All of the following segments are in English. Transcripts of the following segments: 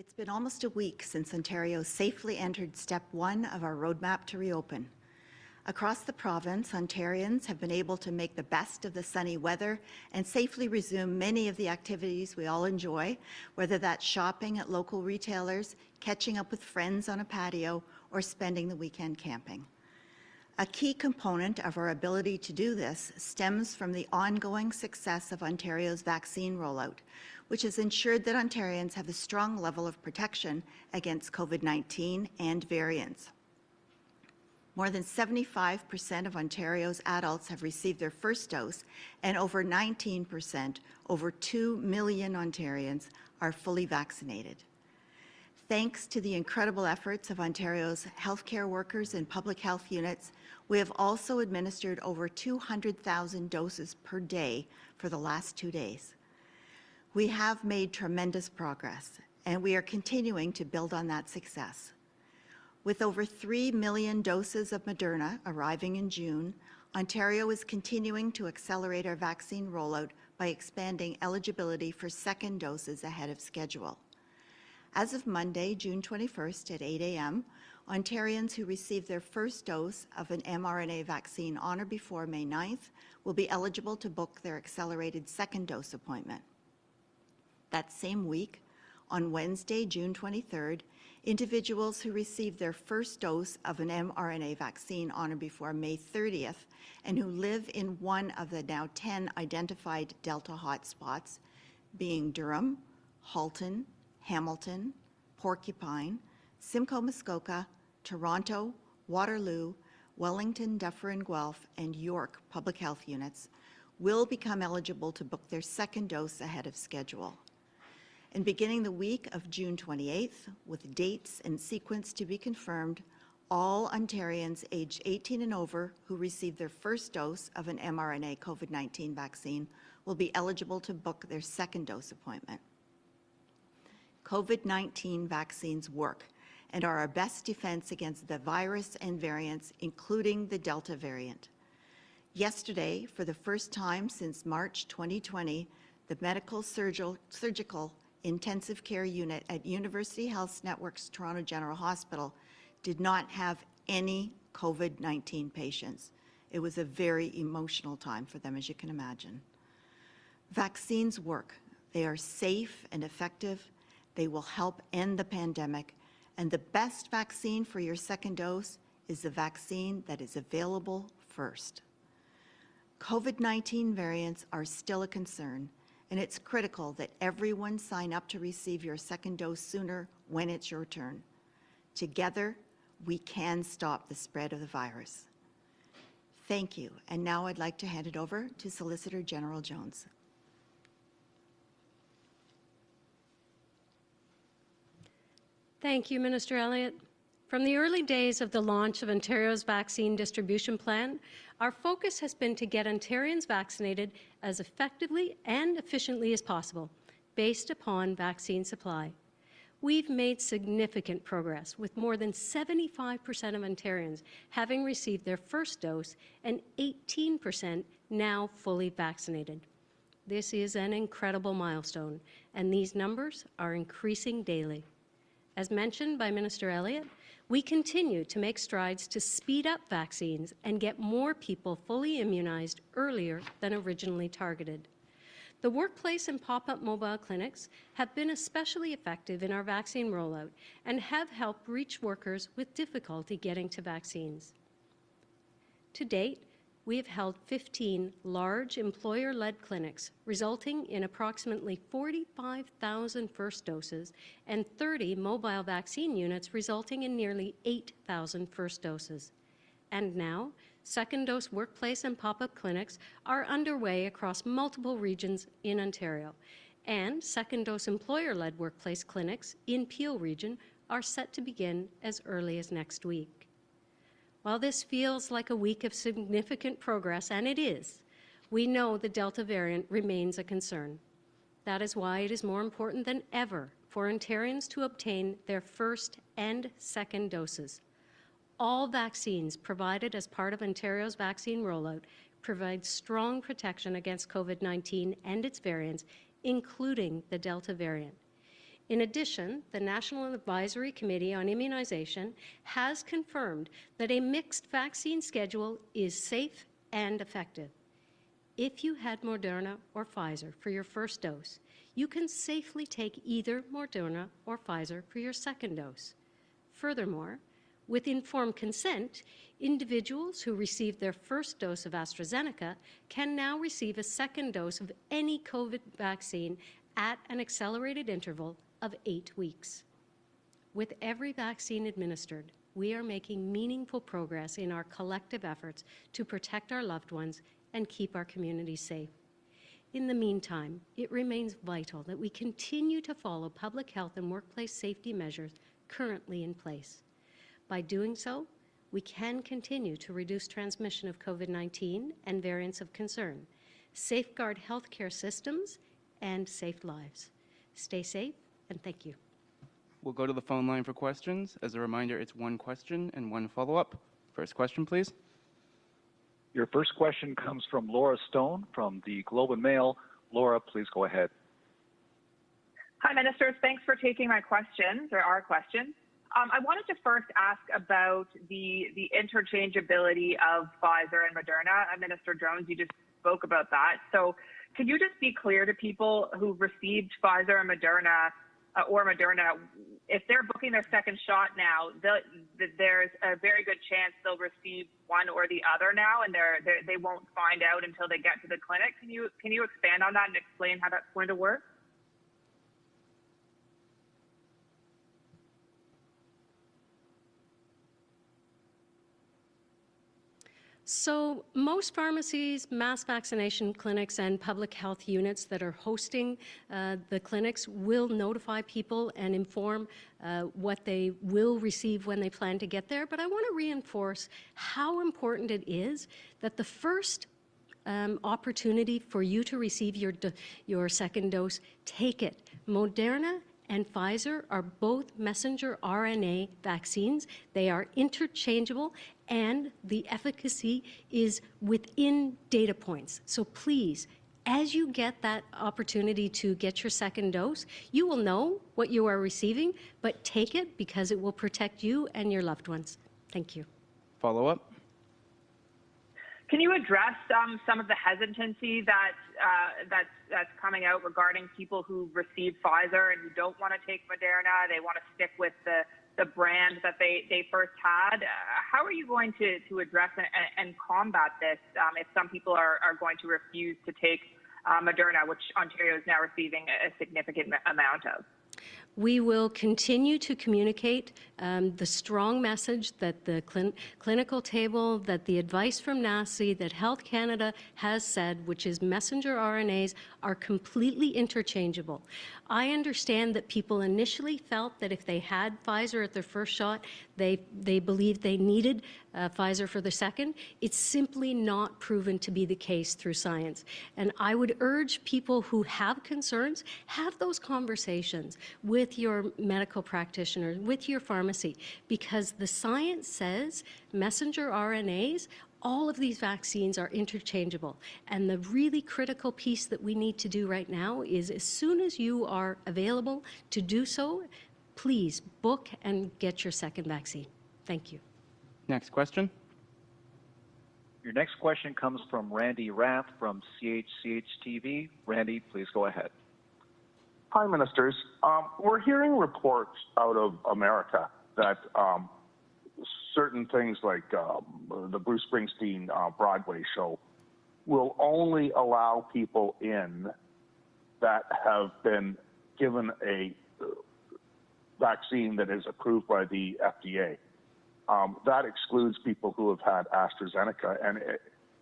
It's been almost a week since Ontario safely entered step one of our roadmap to reopen. Across the province, Ontarians have been able to make the best of the sunny weather and safely resume many of the activities we all enjoy, whether that's shopping at local retailers, catching up with friends on a patio, or spending the weekend camping. A key component of our ability to do this stems from the ongoing success of Ontario's vaccine rollout, which has ensured that Ontarians have a strong level of protection against COVID-19 and variants. More than 75% of Ontario's adults have received their first dose, and over 19%, over 2 million Ontarians, are fully vaccinated. Thanks to the incredible efforts of Ontario's healthcare workers and public health units, we have also administered over 200,000 doses per day for the last 2 days. We have made tremendous progress, and we are continuing to build on that success. With over 3 million doses of Moderna arriving in June, Ontario is continuing to accelerate our vaccine rollout by expanding eligibility for second doses ahead of schedule. As of Monday, June 21st at 8 a.m., Ontarians who receive their first dose of an mRNA vaccine on or before May 9th will be eligible to book their accelerated second dose appointment. That same week, on Wednesday, June 23rd, individuals who received their first dose of an mRNA vaccine on or before May 30th and who live in one of the now 10 identified Delta hotspots, being Durham, Halton, Hamilton, Porcupine, Simcoe Muskoka, Toronto, Waterloo, Wellington, Duffer and Guelph, and York public health units, will become eligible to book their second dose ahead of schedule. And beginning the week of June 28th, with dates and sequence to be confirmed, all Ontarians aged 18 and over who received their first dose of an mRNA COVID-19 vaccine will be eligible to book their second dose appointment. COVID-19 vaccines work and are our best defense against the virus and variants, including the Delta variant. Yesterday, for the first time since March 2020, the medical surgical intensive care unit at University Health Network's Toronto General Hospital did not have any COVID-19 patients. It was a very emotional time for them, as you can imagine. Vaccines work. They are safe and effective. They will help end the pandemic, and the best vaccine for your second dose is the vaccine that is available first. COVID-19 variants are still a concern, and it's critical that everyone sign up to receive your second dose sooner when it's your turn. Together, we can stop the spread of the virus. Thank you, and now I'd like to hand it over to Solicitor General Jones. Thank you, Minister Elliott. From the early days of the launch of Ontario's vaccine distribution plan, our focus has been to get Ontarians vaccinated as effectively and efficiently as possible, based upon vaccine supply. We've made significant progress, with more than 75% of Ontarians having received their first dose and 18% now fully vaccinated. This is an incredible milestone, and these numbers are increasing daily. As mentioned by Minister Elliott, we continue to make strides to speed up vaccines and get more people fully immunized earlier than originally targeted. The workplace and pop-up mobile clinics have been especially effective in our vaccine rollout and have helped reach workers with difficulty getting to vaccines. To date, we have held 15 large employer-led clinics, resulting in approximately 45,000 first doses and 30 mobile vaccine units, resulting in nearly 8,000 first doses. And now, second-dose workplace and pop-up clinics are underway across multiple regions in Ontario, and second-dose employer-led workplace clinics in Peel Region are set to begin as early as next week. While this feels like a week of significant progress, and it is, we know the Delta variant remains a concern. That is why it is more important than ever for Ontarians to obtain their first and second doses. All vaccines provided as part of Ontario's vaccine rollout provide strong protection against COVID-19 and its variants, including the Delta variant. In addition, the National Advisory Committee on Immunization has confirmed that a mixed vaccine schedule is safe and effective. If you had Moderna or Pfizer for your first dose, you can safely take either Moderna or Pfizer for your second dose. Furthermore, with informed consent, individuals who received their first dose of AstraZeneca can now receive a second dose of any COVID vaccine at an accelerated interval of 8 weeks. With every vaccine administered, we are making meaningful progress in our collective efforts to protect our loved ones and keep our communities safe. In the meantime, it remains vital that we continue to follow public health and workplace safety measures currently in place. By doing so, we can continue to reduce transmission of COVID-19 and variants of concern, safeguard healthcare systems, and save lives. Stay safe, and thank you. We'll go to the phone line for questions. As a reminder, it's one question and one follow-up. First question, please. Your first question comes from Laura Stone from the Globe and Mail. Laura, please go ahead. Hi, Ministers. Thanks for taking my questions, or our questions. I wanted to first ask about the interchangeability of Pfizer and Moderna. Minister Jones, you just spoke about that. So could you just be clear to people who received Pfizer and Moderna, if they're booking their second shot now, there's a very good chance they'll receive one or the other now, and they won't find out until they get to the clinic. Can you expand on that and explain how that's going to work? So most pharmacies, mass vaccination clinics, and public health units that are hosting the clinics will notify people and inform what they will receive when they plan to get there. But I want to reinforce how important it is that the first opportunity for you to receive your second dose, take it. Moderna and Pfizer are both messenger RNA vaccines. They are interchangeable, and the efficacy is within data points. So please, as you get that opportunity to get your second dose, you will know what you are receiving, but take it because it will protect you and your loved ones. Thank you. Follow up. Can you address some of the hesitancy that that's coming out regarding people who receive Pfizer and who don't want to take Moderna? They want to stick with the brand that they first had. How are you going to address and combat this if some people are going to refuse to take Moderna, which Ontario is now receiving a significant amount of? We will continue to communicate the strong message that the clinical table, that the advice from NACI, that Health Canada has said, which is messenger RNAs are completely interchangeable. I understand that people initially felt that if they had Pfizer at their first shot, they believed they needed Pfizer for the second. It's simply not proven to be the case through science. And I would urge people who have concerns, have those conversations with your medical practitioner, with your pharmacy, because the science says messenger RNAs, all of these vaccines are interchangeable. And the really critical piece that we need to do right now is as soon as you are available to do so, please book and get your second vaccine. Thank you. Next question. Your next question comes from Randy Rath from CHCH TV. Randy, please go ahead. Hi, Ministers. We're hearing reports out of America that certain things like the Bruce Springsteen Broadway show will only allow people in that have been given a vaccine that is approved by the FDA. That excludes people who have had AstraZeneca. And,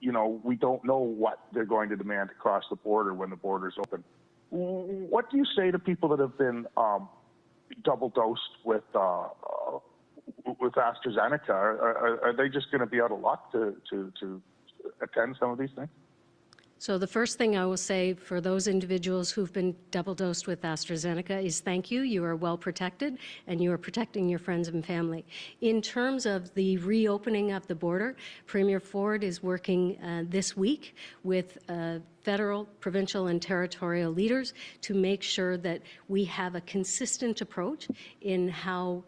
you know, we don't know what they're going to demand across the border when the border's open. What do you say to people that have been double dosed with AstraZeneca? Are they just going to be out of luck to attend some of these things? So the first thing I will say for those individuals who've been double dosed with AstraZeneca is thank you. You are well protected and you are protecting your friends and family. In terms of the reopening of the border, Premier Ford is working this week with federal, provincial, and territorial leaders to make sure that we have a consistent approach in how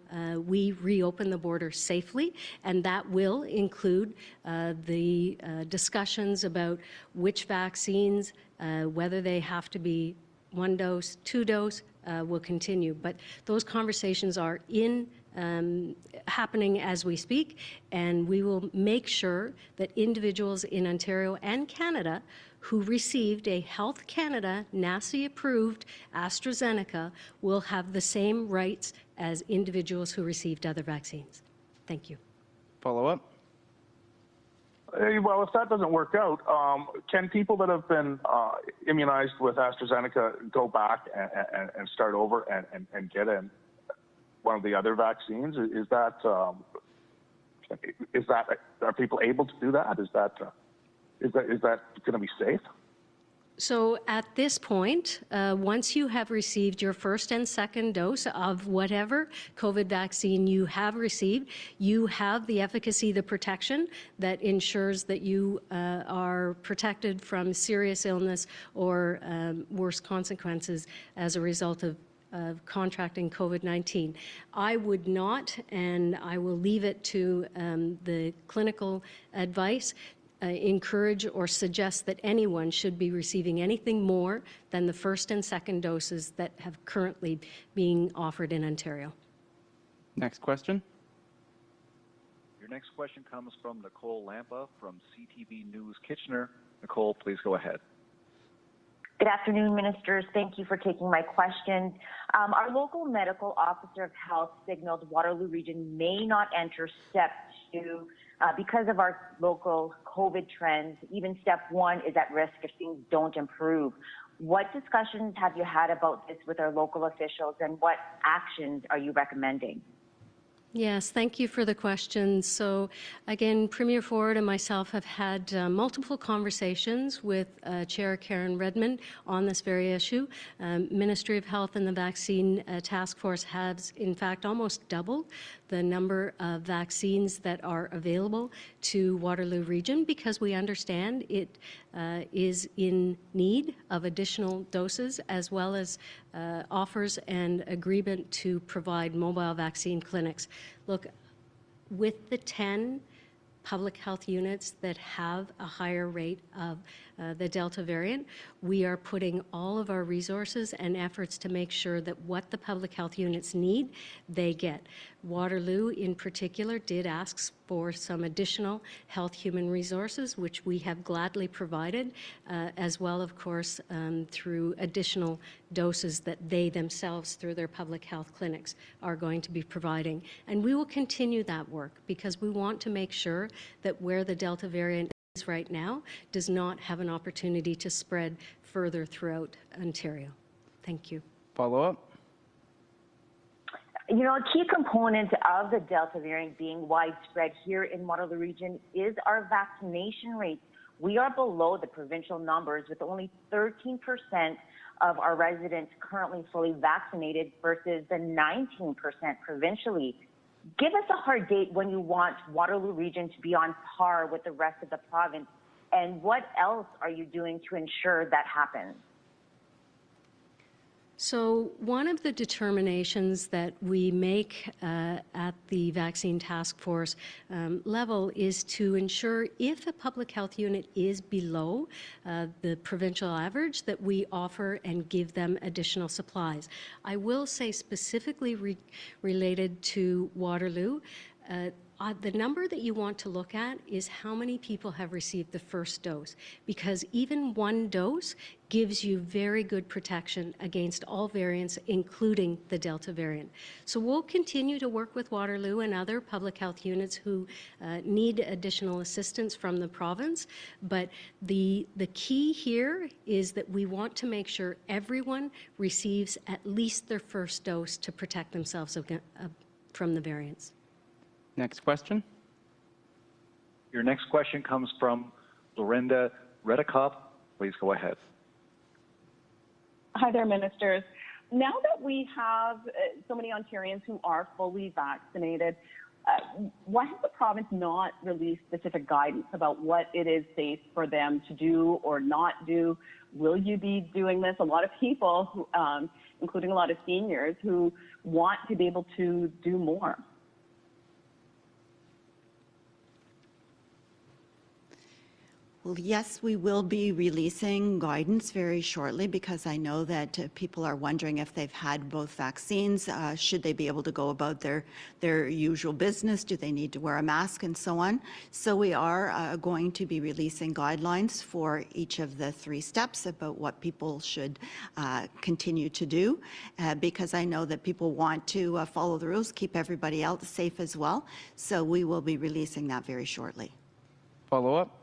we reopen the border safely, and that will include the discussions about which vaccines, whether they have to be one dose, two dose, will continue. But those conversations are happening as we speak, and we will make sure that individuals in Ontario and Canada who received a Health Canada NACI approved AstraZeneca will have the same rights as individuals who received other vaccines. Thank you. Follow up. Well, if that doesn't work out, can people that have been immunized with AstraZeneca go back and start over and get in one of the other vaccines? Is that are people able to do that? Is that going to be safe? So at this point, once you have received your first and second dose of whatever COVID vaccine you have received, you have the efficacy, the protection that ensures that you are protected from serious illness or worse consequences as a result of contracting COVID-19. I would not, and I will leave it to the clinical advice, encourage or suggest that anyone should be receiving anything more than the first and second doses that have currently being offered in Ontario. Next question. Your next question comes from Nicole Lampa from CTV News Kitchener. Nicole, please go ahead. Good afternoon, Ministers. Thank you for taking my question. Our local medical officer of health signaled Waterloo region may not enter step 2 because of our local COVID trends. Even step 1 is at risk if things don't improve. What discussions have you had about this with our local officials, and what actions are you recommending? Yes, thank you for the question. So again, Premier Ford and myself have had multiple conversations with Chair Karen Redmond on this very issue. Ministry of Health and the Vaccine Task Force has in fact almost doubled the number of vaccines that are available to Waterloo region because we understand it is in need of additional doses, as well as offers and agreement to provide mobile vaccine clinics. Look, with the 10 public health units that have a higher rate of the Delta variant, we are putting all of our resources and efforts to make sure that what the public health units need, they get. Waterloo in particular did ask for some additional health human resources, which we have gladly provided, as well, of course, through additional doses that they themselves, through their public health clinics, are going to be providing. And we will continue that work because we want to make sure that where the Delta variant is right now does not have an opportunity to spread further throughout Ontario. Thank you. Follow up. You know, a key component of the Delta variant being widespread here in Waterloo region is our vaccination rates. We are below the provincial numbers, with only 13% of our residents currently fully vaccinated versus the 19% provincially. Give us a hard date when you want Waterloo region to be on par with the rest of the province, and what else are you doing to ensure that happens? So one of the determinations that we make at the Vaccine Task Force level is to ensure if a public health unit is below the provincial average that we offer and give them additional supplies. I will say specifically related to Waterloo, the number that you want to look at is how many people have received the first dose, because even one dose gives you very good protection against all variants, including the Delta variant. So we'll continue to work with Waterloo and other public health units who need additional assistance from the province, but the key here is that we want to make sure everyone receives at least their first dose to protect themselves from the variants. Next question. Your next question comes from Lorinda Redekop. Please go ahead. Hi there, Ministers. Now that we have so many Ontarians who are fully vaccinated, Why has the province not released specific guidance about what it is safe for them to do or not do? Will you be doing this? A lot of people, who, including a lot of seniors, who want to be able to do more. Well, yes, we will be releasing guidance very shortly, because I know that people are wondering if they've had both vaccines, should they be able to go about their usual business, do they need to wear a mask, and so on. So we are going to be releasing guidelines for each of the three steps about what people should continue to do, because I know that people want to follow the rules, keep everybody else safe as well. So we will be releasing that very shortly. Follow up.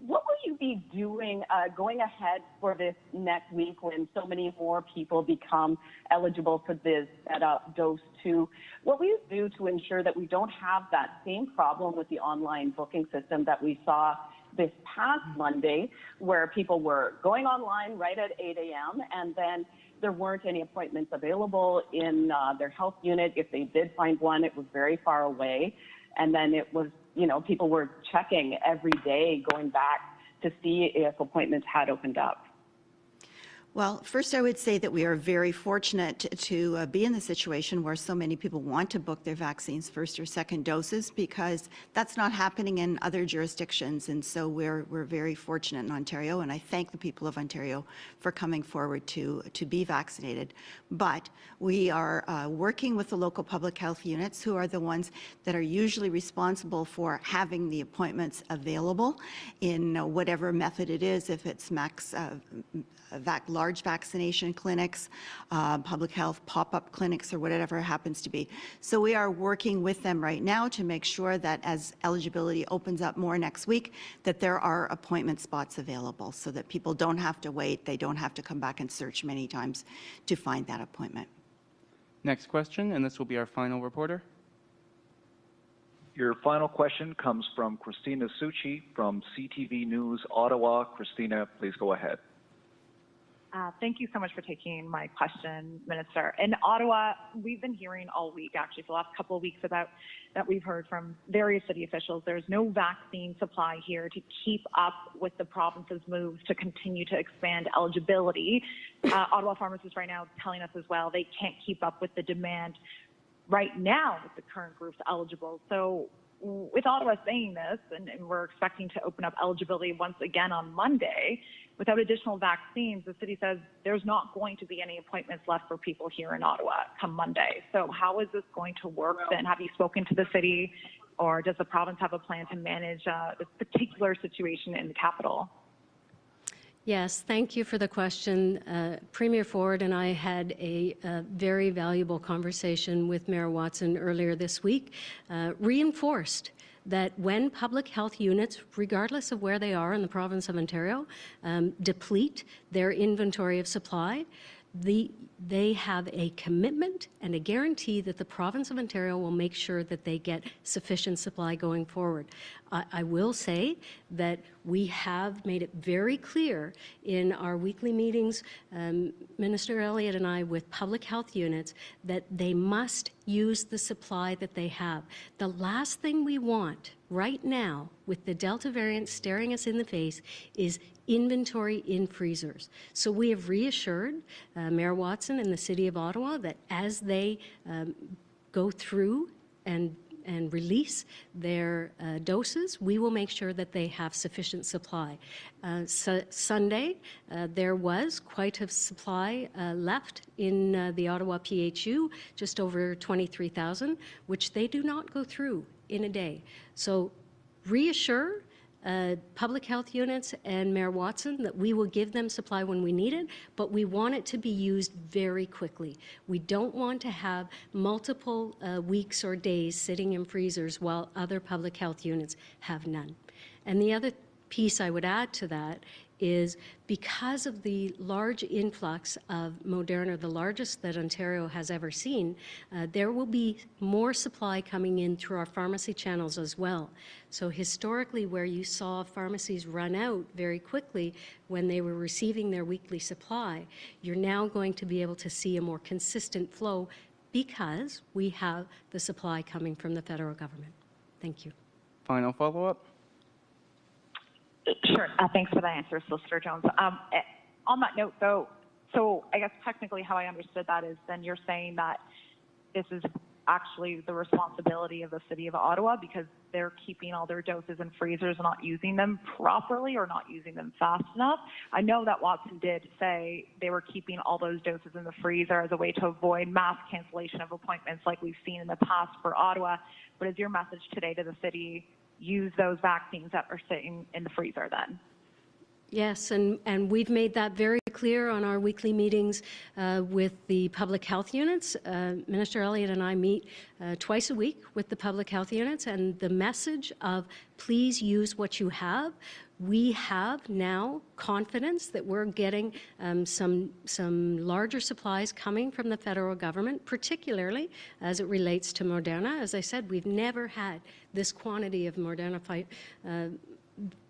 What will you be doing going ahead for this next week when so many more people become eligible for this setup dose 2? What will you do to ensure that we don't have that same problem with the online booking system that we saw this past Monday, where people were going online right at 8 a.m. and then there weren't any appointments available in their health unit? If they did find one, it was very far away. And then it was, you know, people were checking every day, going back to see if appointments had opened up. Well, first I would say that we are very fortunate to be in the situation where so many people want to book their vaccines first or second doses, because that's not happening in other jurisdictions. And so we're very fortunate in Ontario, and I thank the people of Ontario for coming forward to be vaccinated. But we are working with the local public health units, who are the ones that are usually responsible for having the appointments available in whatever method it is, if it's max large vaccination clinics, public health pop-up clinics, or whatever it happens to be. So we are working with them right now to make sure that as eligibility opens up more next week, that there are appointment spots available, so that people don't have to wait, they don't have to come back and search many times to find that appointment. Next question, and this will be our final reporter. Your final question comes from Christina Succi from CTV News Ottawa. Christina, please go ahead. Thank you so much for taking my question, Minister. In Ottawa, we've been hearing all week, actually for the last couple of weeks, about that we've heard from various city officials. There's no vaccine supply here to keep up with the province's move to continue to expand eligibility. Ottawa pharmacists right now telling us as well they can't keep up with the demand right now with the current groups eligible. So with Ottawa saying this, and we're expecting to open up eligibility once again on Monday, without additional vaccines, the city says there's not going to be any appointments left for people here in Ottawa come Monday. So how is this going to work then? Have you spoken to the city, or does the province have a plan to manage this particular situation in the capital? Yes, thank you for the question. Premier Ford and I had a very valuable conversation with Mayor Watson earlier this week, reinforced that when public health units, regardless of where they are in the province of Ontario, deplete their inventory of supply, they have a commitment and a guarantee that the province of Ontario will make sure that they get sufficient supply going forward. I will say that we have made it very clear in our weekly meetings, Minister Elliott and I, with public health units, that they must use the supply that they have. The last thing we want right now, with the Delta variant staring us in the face, is inventory in freezers. So we have reassured Mayor Watson and the City of Ottawa that as they go through and release their doses, we will make sure that they have sufficient supply. Sunday, there was quite a supply left in the Ottawa PHU, just over 23,000, which they do not go through in a day. So reassure public health units and Mayor Watson that we will give them supply when we need it, but we want it to be used very quickly. We don't want to have multiple weeks or days sitting in freezers while other public health units have none. And the other piece I would add to that is, because of the large influx of Moderna, the largest that Ontario has ever seen, there will be more supply coming in through our pharmacy channels as well. So historically, where you saw pharmacies run out very quickly when they were receiving their weekly supply, you're now going to be able to see a more consistent flow because we have the supply coming from the federal government. Thank you. Final follow-up. Sure. Thanks for that answer, Solicitor Jones. On that note, though, so I guess technically how I understood that is then you're saying that this is actually the responsibility of the City of Ottawa because they're keeping all their doses in freezers and not using them properly or not using them fast enough. I know that Watson did say they were keeping all those doses in the freezer as a way to avoid mass cancellation of appointments like we've seen in the past for Ottawa. But is your message today to the city, use those vaccines that are sitting in the freezer then? Yes, and we've made that very clear on our weekly meetings with the public health units. Minister Elliott and I meet twice a week with the public health units, and the message of please use what you have. We have now confidence that we're getting some larger supplies coming from the federal government, particularly as it relates to Moderna. As I said, we've never had this quantity of Moderna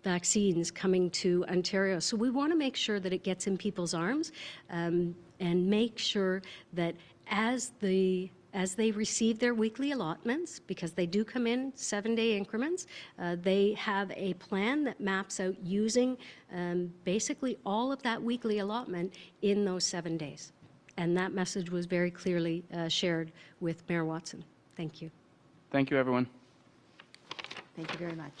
vaccines coming to Ontario. So we want to make sure that it gets in people's arms and make sure that as they receive their weekly allotments, because they do come in 7-day increments, they have a plan that maps out using basically all of that weekly allotment in those 7 days. And that message was very clearly shared with Mayor Watson. Thank you. Thank you, everyone. Thank you very much.